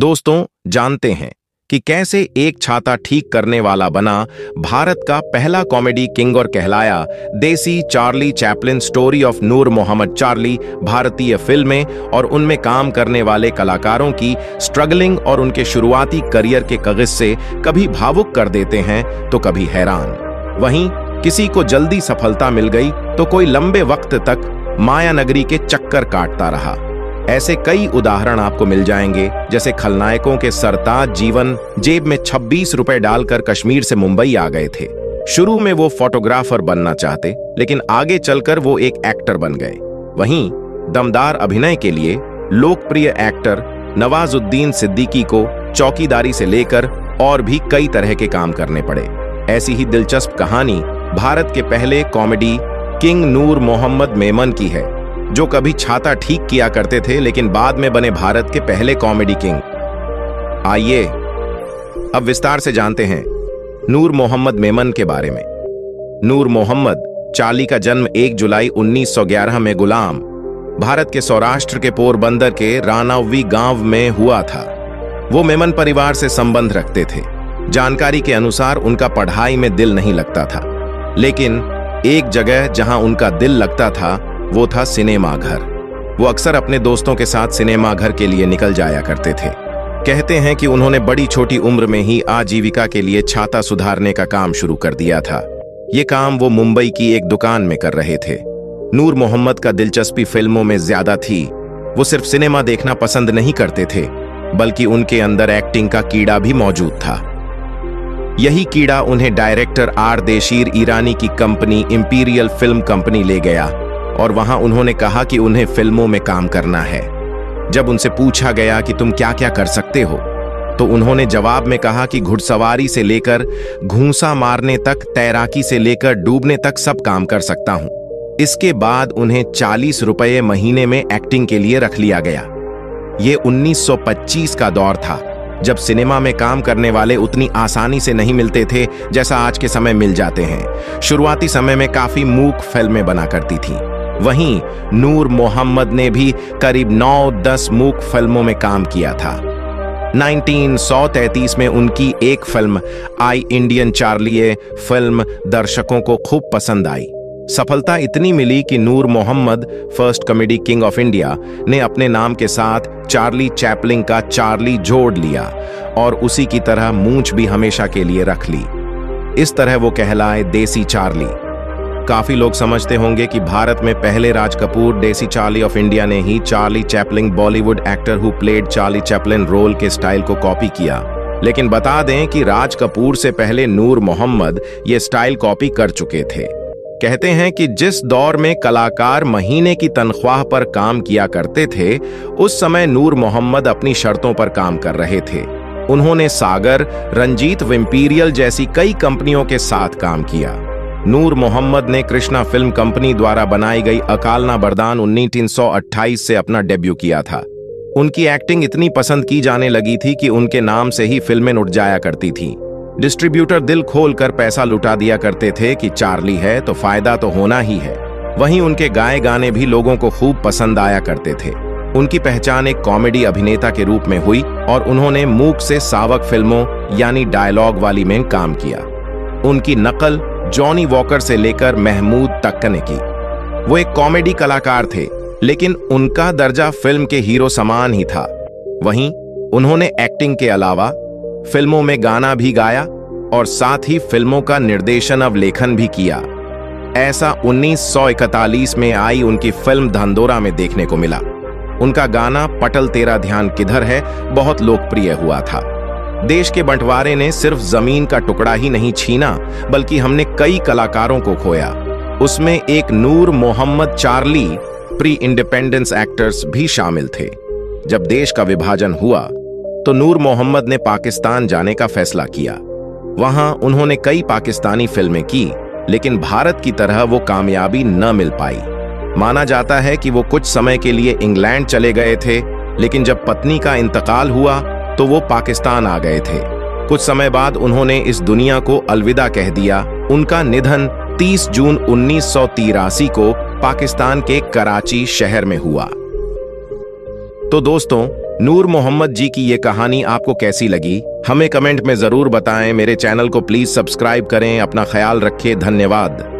दोस्तों, जानते हैं कि कैसे एक छाता ठीक करने वाला बना भारत का पहला कॉमेडी किंग और कहलाया। Desi Charlie Chaplin story of Noor Mohammad Charlie भारतीय फिल्में और उनमें काम करने वाले कलाकारों की स्ट्रगलिंग और उनके शुरुआती करियर के किस्से कभी भावुक कर देते हैं तो कभी हैरान। वहीं किसी को जल्दी सफलता मिल गई तो कोई लंबे वक्त तक माया नगरी के चक्कर काटता रहा। ऐसे कई उदाहरण आपको मिल जाएंगे, जैसे खलनायकों के सरताज जीवन जेब में 26 रुपए डालकर कश्मीर से मुंबई आ गए थे। शुरू में वो फोटोग्राफर बनना चाहते, लेकिन आगे चलकर वो एक एक्टर बन गए। वहीं दमदार अभिनय के लिए लोकप्रिय एक्टर नवाजुद्दीन सिद्दीकी को चौकीदारी से लेकर और भी कई तरह के काम करने पड़े। ऐसी ही दिलचस्प कहानी भारत के पहले कॉमेडी किंग नूर मोहम्मद मेमन की है, जो कभी छाता ठीक किया करते थे लेकिन बाद में बने भारत के पहले कॉमेडी किंग। आइए अब विस्तार से जानते हैं नूर मोहम्मद मेमन के बारे में। नूर मोहम्मद चार्ली का जन्म 1 जुलाई 1911 में गुलाम भारत के सौराष्ट्र के पोरबंदर के रानावी गांव में हुआ था। वो मेमन परिवार से संबंध रखते थे। जानकारी के अनुसार उनका पढ़ाई में दिल नहीं लगता था, लेकिन एक जगह जहां उनका दिल लगता था वो था सिनेमा घर। वो अक्सर अपने दोस्तों के साथ सिनेमा घर के लिए निकल जाया करते थे। कहते हैं कि उन्होंने बड़ी छोटी उम्र में ही आजीविका के लिए छाता सुधारने का काम शुरू कर दिया था। ये काम वो मुंबई की एक दुकान में कर रहे थे। नूर मोहम्मद का दिलचस्पी फिल्मों में ज्यादा थी। वो सिर्फ सिनेमा देखना पसंद नहीं करते थे, बल्कि उनके अंदर एक्टिंग का कीड़ा भी मौजूद था। यही कीड़ा उन्हें डायरेक्टर आर. देबकी ईरानी की कंपनी इंपीरियल फिल्म कंपनी ले गया और वहां उन्होंने कहा कि उन्हें फिल्मों में काम करना है। जब उनसे पूछा गया कि तुम क्या क्या कर सकते हो, तो उन्होंने जवाब में कहा कि घुड़सवारी से लेकर घूंसा मारने तक, तैराकी से लेकर डूबने तक सब काम कर सकता हूं। इसके बाद उन्हें 40 रुपए महीने में एक्टिंग के लिए रख लिया गया। ये 1925 का दौर था, जब सिनेमा में काम करने वाले उतनी आसानी से नहीं मिलते थे जैसा आज के समय मिल जाते हैं। शुरुआती समय में काफी मूक फिल्में बना करती थी। वहीं नूर मोहम्मद ने भी करीब 9-10 मूक फिल्मों में काम किया था। 1933 में उनकी एक फिल्म आई इंडियन चार्ली फिल्म दर्शकों को खूब पसंद आई। सफलता इतनी मिली कि Noor Mohammad first comedy king of India ने अपने नाम के साथ चार्ली चैपलिन का चार्ली जोड़ लिया और उसी की तरह मूंछ भी हमेशा के लिए रख ली। इस तरह वो कहलाए देसी चार्ली। काफी लोग समझते होंगे कि भारत में पहले राज कपूर देसी चार्ली ऑफ इंडिया ने ही Charlie Chaplin Bollywood actor who played Charlie Chaplin role के स्टाइल को कॉपी किया, लेकिन बता दें कि राज कपूर से पहले नूर मोहम्मद ये स्टाइल कॉपी कर चुके थे। कहते हैं कि जिस दौर में कलाकार महीने की तनख्वाह पर काम किया करते थे, उस समय नूर मोहम्मद अपनी शर्तों पर काम कर रहे थे। उन्होंने सागर, रंजीत, इंपीरियल जैसी कई कंपनियों के साथ काम किया। नूर मोहम्मद ने कृष्णा फिल्म कंपनी द्वारा बनाई गई अकालना बरदान 1928 से अपना डेब्यू किया था। उनकी एक्टिंग इतनी पसंद की जाने लगी थी कि उनके नाम से ही फिल्में उठ जाया करती थीं। डिस्ट्रीब्यूटर दिल खोलकर पैसा लुटा दिया करते थे कि चार्ली है तो फायदा तो होना ही है। वहीं उनके गाए गाने भी लोगों को खूब पसंद आया करते थे। उनकी पहचान एक कॉमेडी अभिनेता के रूप में हुई और उन्होंने मूक से सावक फिल्मों यानी डायलॉग वाली में काम किया। उनकी नकल जॉनी वॉकर से लेकर महमूद तक ने की। वो एक कॉमेडी कलाकार थे, लेकिन उनका दर्जा फिल्म के हीरो समान ही था। वहीं उन्होंने एक्टिंग के अलावा फिल्मों में गाना भी गाया और साथ ही फिल्मों का निर्देशन अवलेखन भी किया। ऐसा 1941 में आई उनकी फिल्म धंधोरा में देखने को मिला। उनका गाना पटल तेरा ध्यान किधर है बहुत लोकप्रिय हुआ था। देश के बंटवारे ने सिर्फ जमीन का टुकड़ा ही नहीं छीना, बल्कि हमने कई कलाकारों को खोया। उसमें एक Noor Mohammad Charlie pre independence actors भी शामिल थे। जब देश का विभाजन हुआ तो नूर मोहम्मद ने पाकिस्तान जाने का फैसला किया। वहां उन्होंने कई पाकिस्तानी फिल्में की, लेकिन भारत की तरह वो कामयाबी न मिल पाई। माना जाता है कि वो कुछ समय के लिए इंग्लैंड चले गए थे, लेकिन जब पत्नी का इंतकाल हुआ तो वो पाकिस्तान आ गए थे। कुछ समय बाद उन्होंने इस दुनिया को अलविदा कह दिया। उनका निधन 30 जून 1983 को पाकिस्तान के कराची शहर में हुआ। तो दोस्तों, नूर मोहम्मद जी की ये कहानी आपको कैसी लगी हमें कमेंट में जरूर बताएं। मेरे चैनल को प्लीज सब्सक्राइब करें। अपना ख्याल रखें। धन्यवाद।